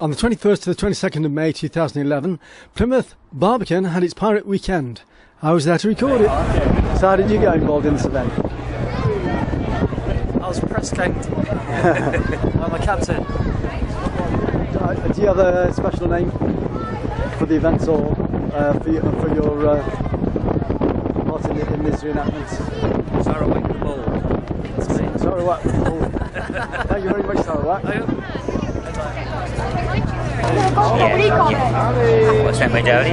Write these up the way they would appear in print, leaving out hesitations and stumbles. On the 21st to the 22nd of May 2011, Plymouth Barbican had its pirate weekend. I was there to record it. So how did you get involved in this event? I was press ganged. I'm a captain. Do you have a special name for the event or for your part in this reenactment? Sarah Wack the Bold. That's me. Sarah Wack the Bold. Thank you very much, Sarah Wack. What's that, my daddy?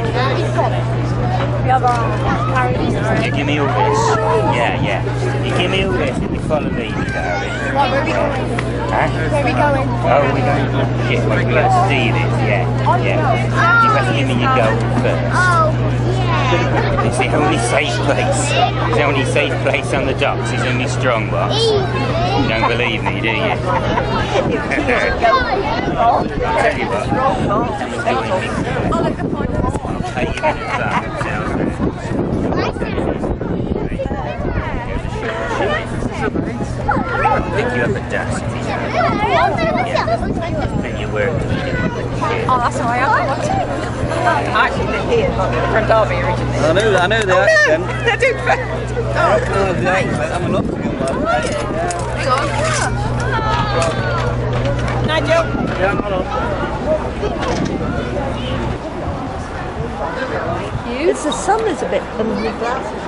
You give me all this. Yeah, yeah. You give me all this and we follow me, darling. Where are we going? Oh, we're going to get my glass to see this, yeah. Yeah. You better give me your gold first. Oh, yeah. It's the only safe place. It's the only safe place on the docks. It's in my strong box. You don't believe me, do you? I'll tell you what, I'll take you pick you up at dusk. Yeah. You work. Oh, that's how I am. I actually live here, from Derby originally. I know the accent. They're doing perfect. I'm an Oxford man. Nigel! Yeah, hold on. It's the sun is a bit under the glasses.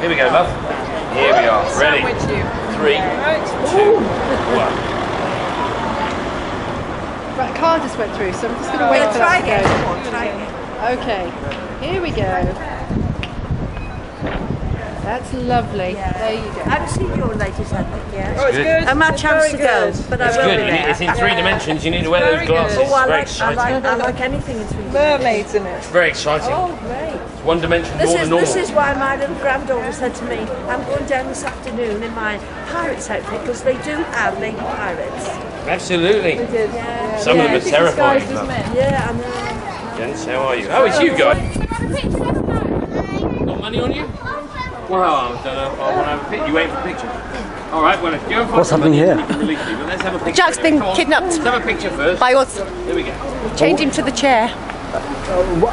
Here we go, love. Here we are. Ready? 3, 2, 1. Right, a car just went through, so I'm just going to wait for that to go. Okay, here we go. That's lovely. Yeah. There you go. I haven't seen your latest advert yet. Oh, it's good. I'm out chance to go, but I will be there. It's in three dimensions. You need to wear those glasses. Oh, I like anything in 3 dimensions. Mermaids in it. It's very exciting. Oh, great. It's one dimension more than normal. This is why my little granddaughter said to me, I'm going down this afternoon in my pirate's outfit, because they do have naked pirates. Absolutely. They did. Yeah. Some of them are terrifying. Yeah, I know. Gents, how are you? Oh, it's you guys. Got money on you? Well, I don't know if I want to have a picture. You wait for a picture. All right, well, if you don't let's have a picture. Jack's been kidnapped. Let's have a picture first. By us. Here we go. We'll change him to the chair.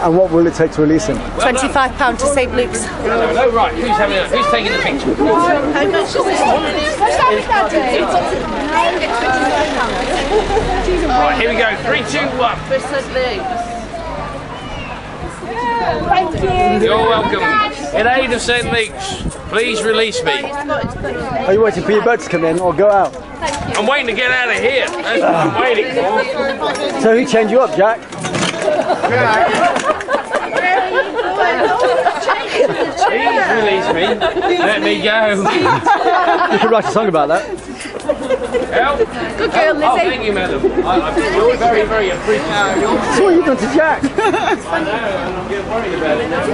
And what will it take to release him? Well, £25 to St. Luke's. No, right, who's taking the picture? How much is this? All right, here we go. 3, 2, 1. Thank you. You're welcome. In aid of St. Luke's, please release me. Are you waiting for your boat to come in or go out? I'm waiting to get out of here. That's what I'm waiting for. So who changed you up, Jack? Please release me. Let me go. You could write a song about that. Good girl, Lizzie. Oh, thank you, madam. You're very, very appreciative. That's what you've done to Jack. I know, and I'm getting worried about it now.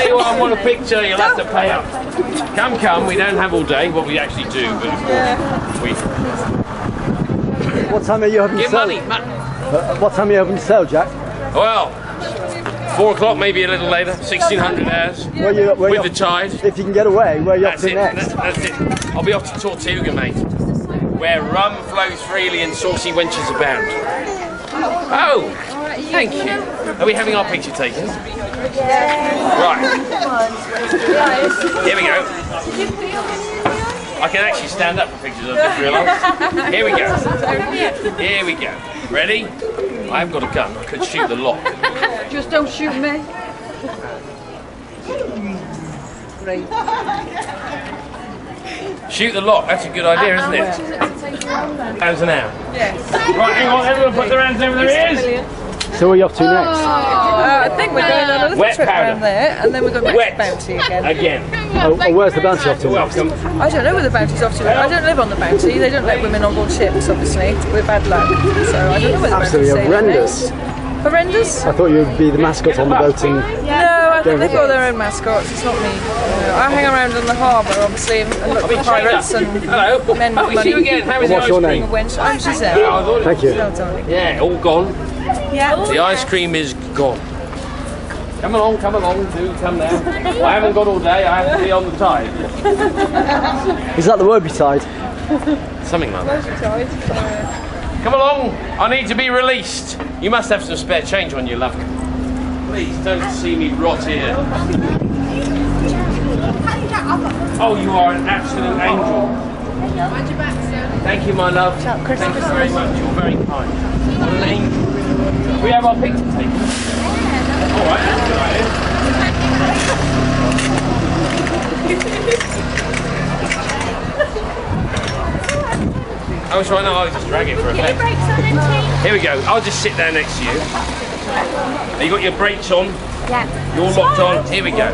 Anyone want a picture, you'll have to pay up. Come, we don't have all day, what we actually do, but of course, we... What time are you hoping to sell? Give money, what time are you hoping to sell, Jack? Well, 4 o'clock, maybe a little later, 1600 hours, with the tide. If you can get away, where are you off to next? That's it. I'll be off to Tortuga, mate. Where rum flows freely and saucy wenches abound. Oh, thank you. Are we having our picture taken? Right. Here we go. I can actually stand up for pictures, I've just realised. Here we go. Here we go. Ready? I haven't got a gun, I could shoot the lot. Just don't shoot me. Great. Shoot the lot, that's a good idea, isn't it? How's an hour? Yes. Right, hang on, everyone put their hands over their ears. So what are you up to next? I think we're doing another trip around there, and then we're going back to Bounty again. Oh, where's the Bounty off to? Welcome. I don't know where the Bounty's off to. I don't live on the Bounty. They don't let women on board ships, obviously. We're bad luck. So I don't know where the Bounty's horrendous. Horrendous? I thought you'd be the mascot on the boat and... I think they've got their own mascots, it's not me. I hang around in the harbour, obviously, and look for pirates and men with money. What's your name? I'm Giselle. Thank you. Yeah, all gone. Yeah. The ice cream is gone. Come along, do come now. I haven't got all day, I have to be on the tide. Is that the Werby tide? Something like that. Come along, I need to be released. You must have some spare change on you, love. Please don't see me rot here. Oh, you are an absolute angel. Thank you, my love. Thank you very much. You're very kind. What an angel. We have our picture taken. All right, that's all right. I'm sorry, no, I'll just drag it for a bit. Here we go. I'll just sit there next to you. Have you got your brakes on? Yeah. You're locked on. Here we go.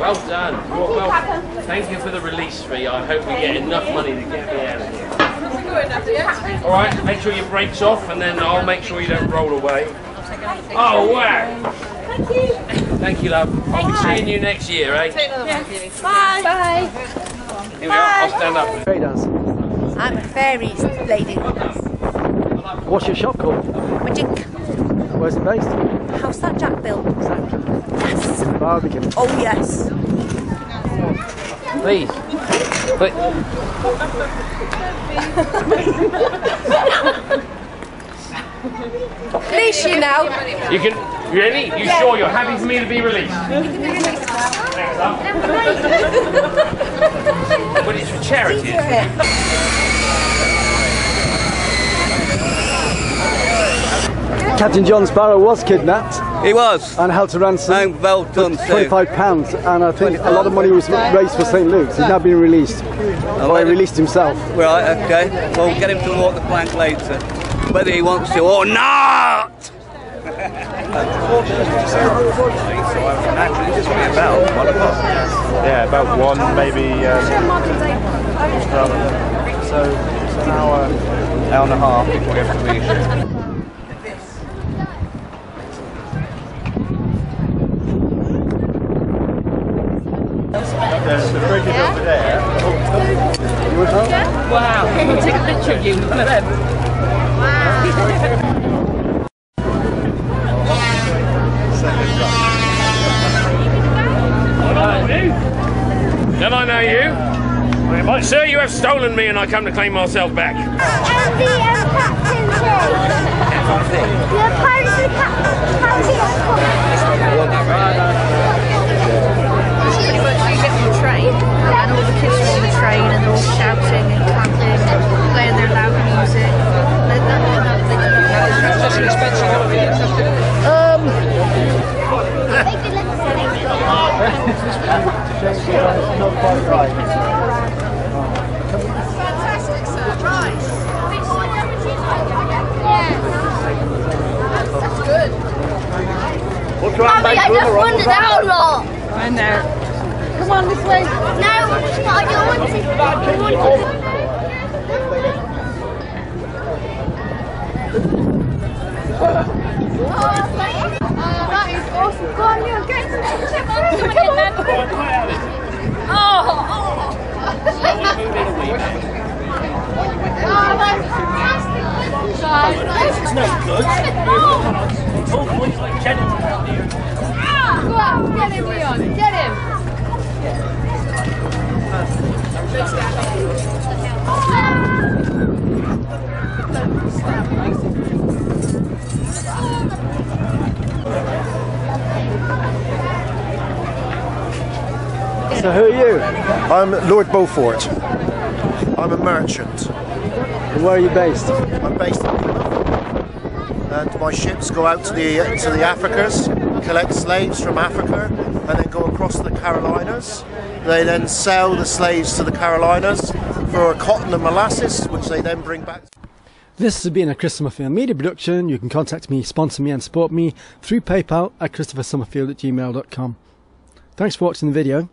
Well done. Well, thank you for the release fee. I hope we get enough money to get me out of here. All right, make sure your brake's off, and then I'll make sure you don't roll away. Oh, wow. Thank you. Thank you, love. I'll be seeing you next year, eh? Yes. Bye. Bye. Here we are. I'll stand up. Fairy dancer. I'm a fairy lady. What's your shop called? Magic. Where's it based? How's that Jack built? Yes. Barbican. Oh yes. Please. Release you now. You can. Really? You sure you're happy for me to be released? Thanks, love. But it's for charity. Captain John Sparrow was kidnapped. He was. And held to ransom. And well done, £25, and I think a lot of money was raised for St. Luke's. He's now been released. Or he released himself. Right, okay. Well, we'll get him to walk the plank later. Whether he wants to or not! Yeah, about one, maybe. So, it's an hour and a half before we have to leave. The bridge is over there. You want help? Wow, we'll take a picture of you, one of them. Wow. Hello. Don't I know you? Well, sir, you have stolen me and I come to claim myself back. I'm the Captain Jay. You're part of the Captain Jay. Train, and all the kids are on the train and they're all shouting and clapping and playing their loud music. Fantastic surprise! That's good. Mommy, I just wandered out a lot. I know. Come on this way. No, I don't want to. That is awesome. Go on, you're good. Come on. Oh. That's fantastic. Go on, get him, Leon. Get him. So who are you? I'm Lord Beaufort. I'm a merchant. And where are you based? I'm based in Plymouth. And my ships go out to the Africas, collect slaves from Africa, and then go across the Carolinas. They then sell the slaves to the Carolinas for cotton and molasses, which they then bring back. This has been a Christopher Summerfield media production. You can contact me, sponsor me and support me through PayPal at ChristopherSummerfield@gmail.com. Thanks for watching the video.